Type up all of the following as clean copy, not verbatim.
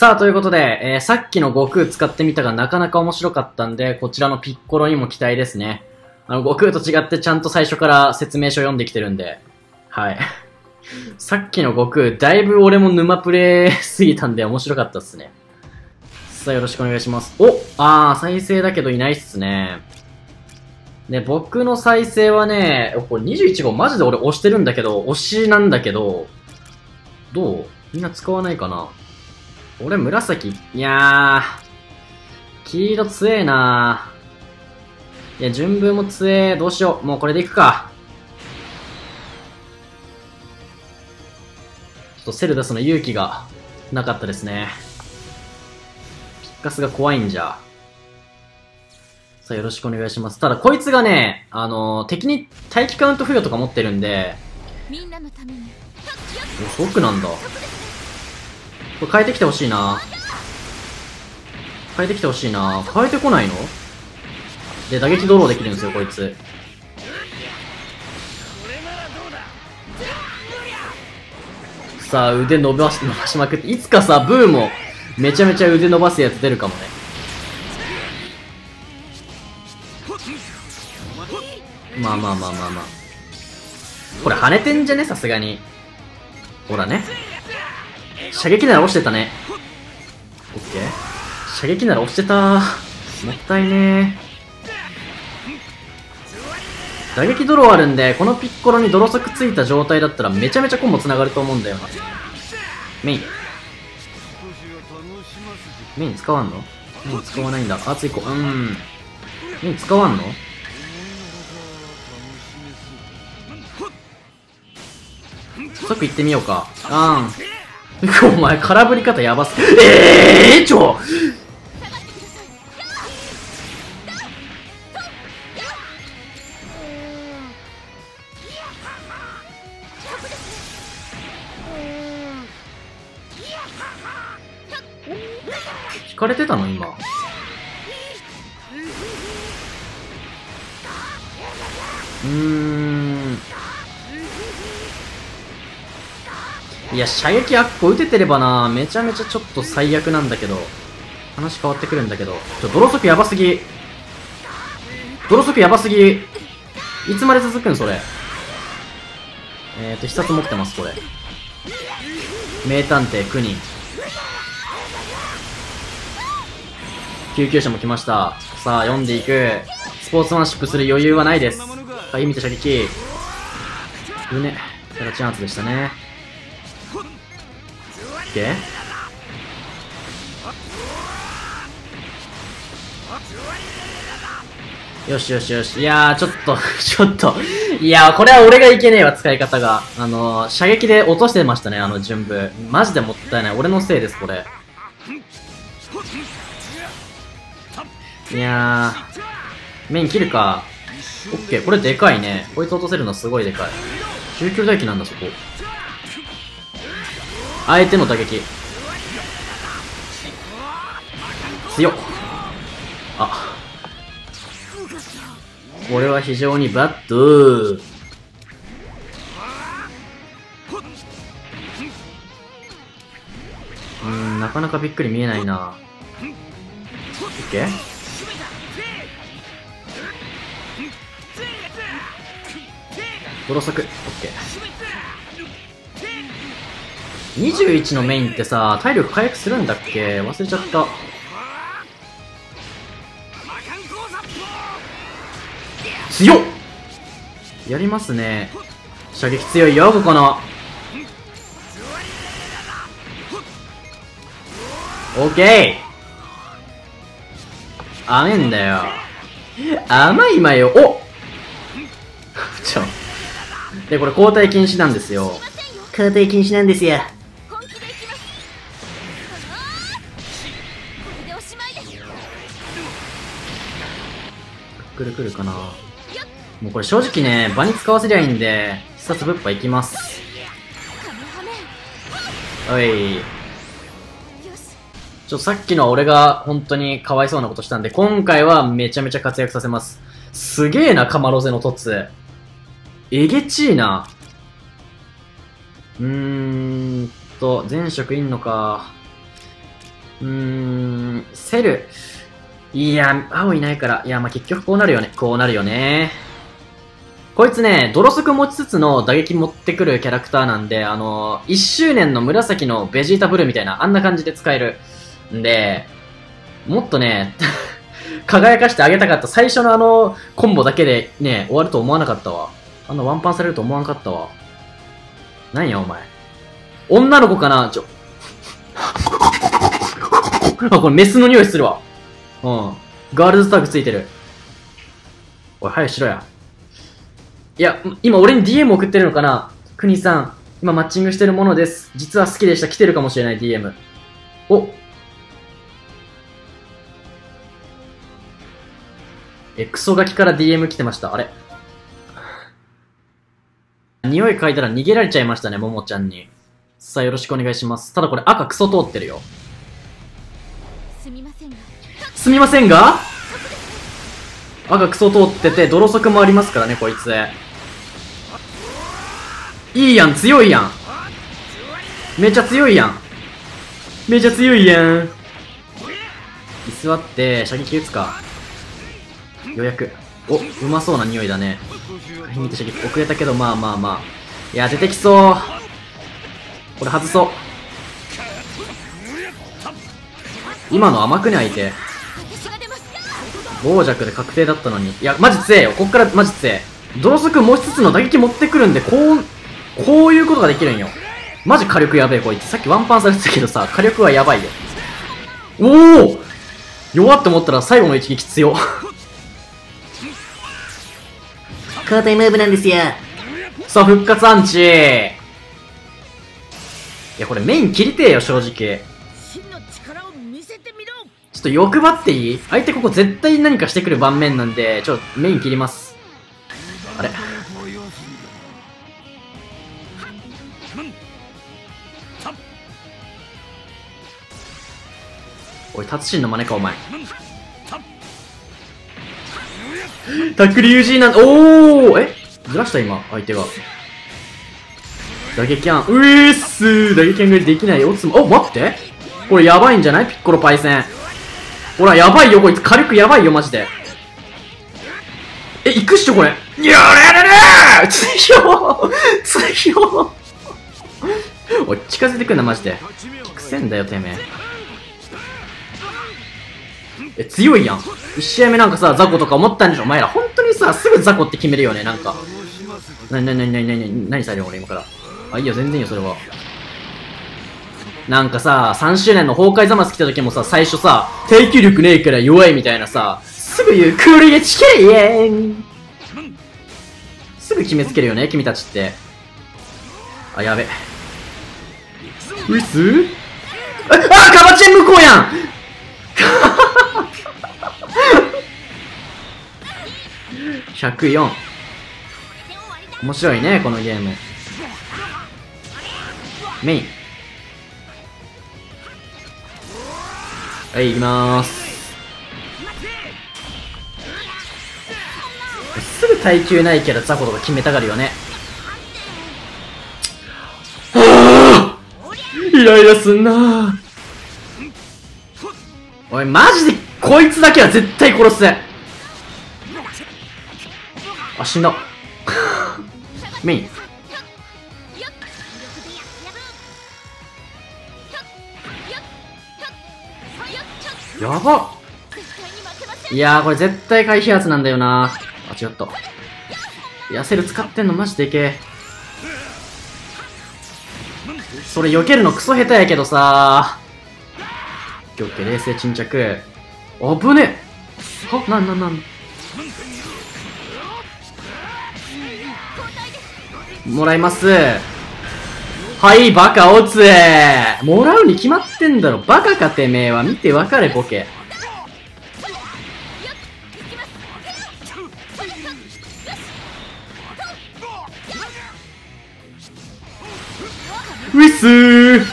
さあ、ということで、さっきの悟空使ってみたがなかなか面白かったんで、こちらのピッコロにも期待ですね。悟空と違ってちゃんと最初から説明書読んできてるんで、はい。さっきの悟空、だいぶ俺も沼プレイすぎたんで面白かったっすね。さあ、よろしくお願いします。再生だけどいないっすね。で、僕の再生はね、これ21号マジで俺押してるんだけど、押しなんだけど、どう？みんな使わないかな？俺紫、いやー、黄色強えなー。いや、順分も強え。どうしよう。もうこれでいくか。ちょっとセル出すの勇気がなかったですね。ピッカスが怖いんじゃ。さあ、よろしくお願いします。ただ、こいつがね、敵に待機カウント付与とか持ってるんで、お、即なんだ。これ変えてきてほしいな。変えてきてほしいな。変えてこないので、打撃ドローできるんですよ、こいつ。さあ、腕伸ばしまくって、いつかさ、ブーもめちゃめちゃ腕伸ばすやつ出るかもね。まあまあまあまあまあ。これ跳ねてんじゃね、さすがに。ほらね。射撃なら落ちてたね。オッケー。射撃なら落ちてた。もったいねー。打撃ドローあるんで、このピッコロに泥足ついた状態だったらめちゃめちゃコンボ繋がると思うんだよな。メイン。メイン使わんの？メイン使わないんだ。あついこう。メイン使わんの？即行ってみようか。お前、空振り方やばすぎ。引かれてたの今。いや、射撃あっこ打ててればな、めちゃめちゃちょっと最悪なんだけど、話変わってくるんだけど、泥足やばすぎ。泥足やばすぎ。いつまで続くんそれ。必殺持ってます、これ。名探偵9人。救急車も来ました。さあ、読んでいく。スポーツマンシップする余裕はないです。はい、見て射撃。胸、ただチャンスでしたね。よしよしよし。いやー、ちょっと。いやー、これは俺がいけねえわ、使い方が。射撃で落としてましたね、順部。マジでもったいない。俺のせいです、これ。いやー、メイン切るか。オッケー、これでかいね。こいつ落とせるのすごいでかい。中距離打撃なんだ、そこ。相手の打撃強っ。あ、これは非常にバッド。なかなかびっくり見えないな。オッケー。泥足オッケー。21のメインってさ、体力回復するんだっけ？忘れちゃった。強っ！やりますね。射撃強いよ、ここの。オッケー！甘えんだよ。甘いまよ。おで、これ交代禁止なんですよ。交代禁止なんですよ。来るかな。もうこれ正直ね、場に使わせりゃいいんで、必殺ぶっぱいきます。おい、ちょっとさっきのは俺が本当にかわいそうなことしたんで、今回はめちゃめちゃ活躍させます。すげえな、カマロゼの凸えげちいな。前職いんのか。セル。いや、青いないから。いや、まあ、結局こうなるよね。こうなるよね。こいつね、泥足持ちつつの打撃持ってくるキャラクターなんで、1周年の紫のベジータブルーみたいな、あんな感じで使える。んで、もっとね、輝かしてあげたかった。最初のコンボだけでね、終わると思わなかったわ。あんなワンパンされると思わなかったわ。なんやお前。女の子かなあ、これメスの匂いするわ。うん。ガールズタグついてる。おい、早くしろや。いや、今俺に DM 送ってるのかな？くにさん、今マッチングしてるものです。実は好きでした。来てるかもしれない DM。お！クソガキから DM 来てました。あれ？匂い嗅いだら逃げられちゃいましたね、ももちゃんに。さあ、よろしくお願いします。ただこれ赤クソ通ってるよ。すみませんが？赤クソ通ってて、泥足もありますからね、こいつ。いいやん、強いやん。めちゃ強いやん。めちゃ強いやん。居座って、射撃打つか。ようやく。お、うまそうな匂いだね。見て射撃遅れたけど、まあまあまあ。いや、出てきそう。これ外そう。今の甘くね、相手。傍若で確定だったのに。いや、マジ強えよ。こっからマジ強え。泥足もう一つの打撃持ってくるんで、こういうことができるんよ。マジ火力やべえ、こいつ。さっきワンパンされてたけどさ、火力はやばいよ。おお！弱って思ったら最後の一撃強。交代ムーブなんですよ。さあ、復活アンチ。いや、これメイン切りてえよ、正直。ちょっと欲張っていい？相手ここ絶対何かしてくる盤面なんで、ちょっとメイン切ります。あれ？おい、達人の真似か、お前。タックル UG なん、おーえずらした今、相手が。打撃案、うえっすー打撃案ができないよ、お、待ってこれやばいんじゃない？ピッコロパイセン。ほら、やばいよ、こいつ。火力やばいよ、マジで。え、行くっしょ、これ。やれれれー強おい、近づいてくんな、マジで。くせんだよ、てめえ。え、強いやん。1試合目なんかさ、ザコとか思ったんでしょ。お前ら、本当にさ、すぐザコって決めるよね、なんか。何される俺、今から。あ、いいよ、全然いいよ、それは。なんかさ、3周年の崩壊ザマス来た時もさ、最初さ、耐久力ねえから弱いみたいなさ、すぐ言う、クールゲチケイエーンすぐ決めつけるよね、君たちって。あ、やべ。ウィスあ、カバチェン向こうやん104。面白いね、このゲーム。メイン。はい、行きまーす。すぐ耐久ないキャラザコとか決めたがるよね。はぁイライラすんなおい、マジで、こいつだけは絶対殺す。あ、死んだ。メイン。やばっ。いやー、これ絶対回避圧なんだよな。あ、違った。いや、セル使ってんのマジでいけ。それ避けるのクソ下手やけどさー。オッケー、冷静沈着。危ねえ。は、なん。もらいます。はい、バカおつえもらうに決まってんだろ。バカかてめえは。見てわかれ、ボケ。ウィスー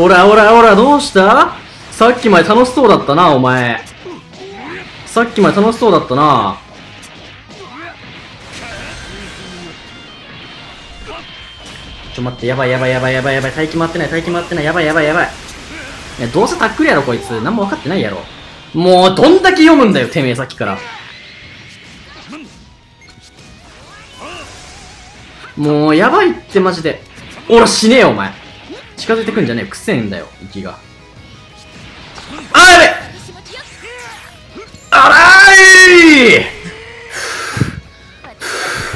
おらおらおら、どうしたさっきまで楽しそうだったな、お前。さっきまで楽しそうだったな。ちょ、待って、やばい、待ってない、やばい。いや、どうせタックルやろ、こいつ。何も分かってないやろ。もう、どんだけ読むんだよ、てめえ、さっきから。もう、やばいって、マジで。俺、死ねえよ、お前。近づいてくんじゃねえよ。くせえんだよ、息が。あー、やべえあらー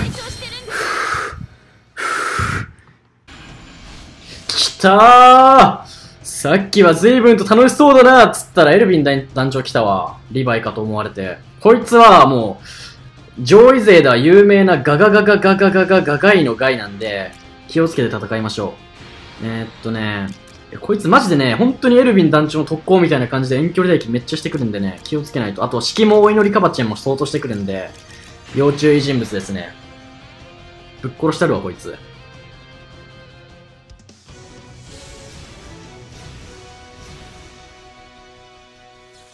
いきたー。さっきは随分と楽しそうだなっつったらエルヴィン団長来たわ。リヴァイかと思われて。こいつはもう、上位勢では有名なガガガガガガガガガガイのガイなんで、気をつけて戦いましょう。こいつマジでね、本当にエルヴィン団長の特攻みたいな感じで遠距離打撃めっちゃしてくるんでね、気をつけないと。あと、色もお祈りカバチェンも相当してくるんで、要注意人物ですね。ぶっ殺したるわ、こいつ。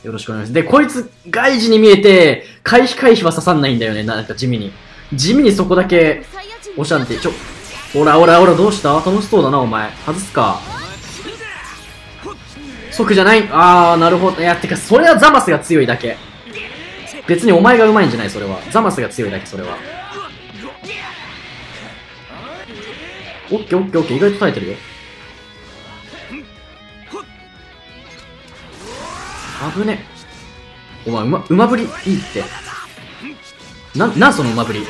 よろしくお願いします。で、こいつ、外事に見えて、回避は刺さんないんだよね。なんか地味に。地味にそこだけ、おしゃんって、おらおらおら、どうした?楽しそうだな、お前。外すか。即じゃない?あー、なるほど。いや、てか、それはザマスが強いだけ。別にお前が上手いんじゃない、それは。ザマスが強いだけ、それは。オッケーオッケーオッケー、意外と耐えてるよ。危ねお前、馬ぶりいいって。なんその馬ぶり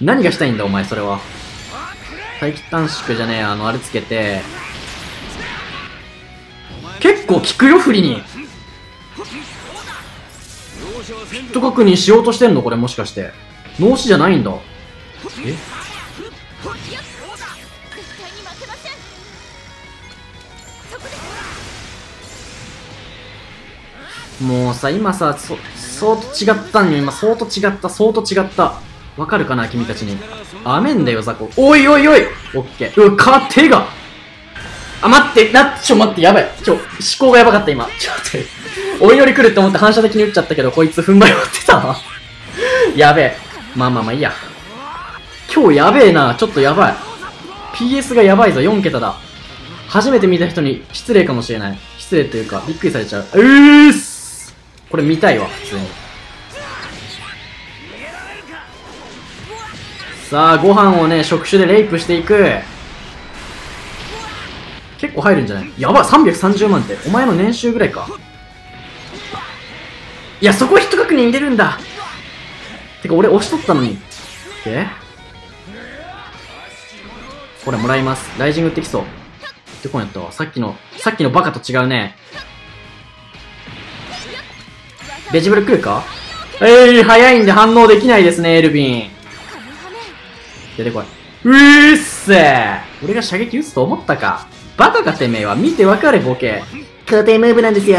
何がしたいんだお前、それは。待機短縮じゃねえ、あれつけて。結構効くよ、不利に。ヒット確認しようとしてんのこれ、もしかして。脳死じゃないんだ。え?もうさ、今さ、そうと違ったんよ、今、そうと違った。わかるかな、君たちに。あめんだよ、ザコ。おいおいおいオッケー。うわ、手があ、待って、待って、やばい。思考がやばかった、今。ちょっと待って。お祈り来るって思って反射的に打っちゃったけど、こいつ踏ん張り終わってたわ。やべえ。まあ、いいや。今日やべえな、ちょっとやばい。PS がやばいぞ、4桁だ。初めて見た人に失礼かもしれない。失礼というか、びっくりされちゃう。うーっこれ見たいわ、普通に。さあ、ご飯をね、触手でレイプしていく。結構入るんじゃない?やばい、330万って。お前の年収ぐらいか。いや、そこヒット確認入れるんだ。てか、俺押しとったのに。でこれもらいます。ライジングってきそう。どこにやったわ。さっきのバカと違うね。ベジブル来るか?早いんで反応できないですね、エルヴィン。出てこい。うーっせー。俺が射撃撃つと思ったか。バカかてめえは。見てわかれ、ボケ。固定ムーブなんですよ。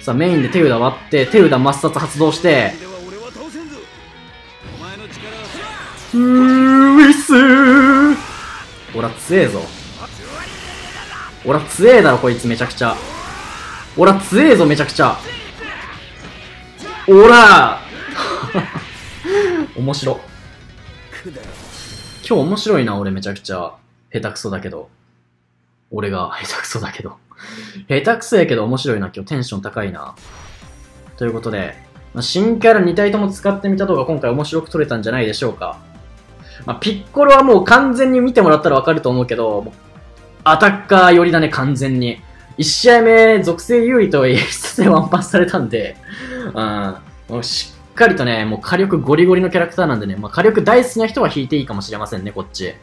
さあ、メインで手札割って、手札抹殺発動して。うーっすー。俺は強えぞ。俺は強えだろ、こいつめちゃくちゃ。俺は強えぞ、めちゃくちゃ。おら面白。今日面白いな、俺めちゃくちゃ。下手くそだけど。俺が下手くそだけど。下手くそやけど面白いな、今日テンション高いな。ということで、新キャラ2体とも使ってみた動画今回面白く撮れたんじゃないでしょうか。ピッコロはもう完全に見てもらったらわかると思うけど、アタッカー寄りだね、完全に。1試合目、属性優位とはいえ、一つでワンパンされたんで、もうしっかりとね、もう火力ゴリゴリのキャラクターなんでね、火力大好きな人は引いていいかもしれませんね、こっち。で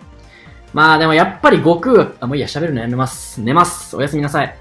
もやっぱり悟空は、もういいや、喋るのやめます。寝ます。おやすみなさい。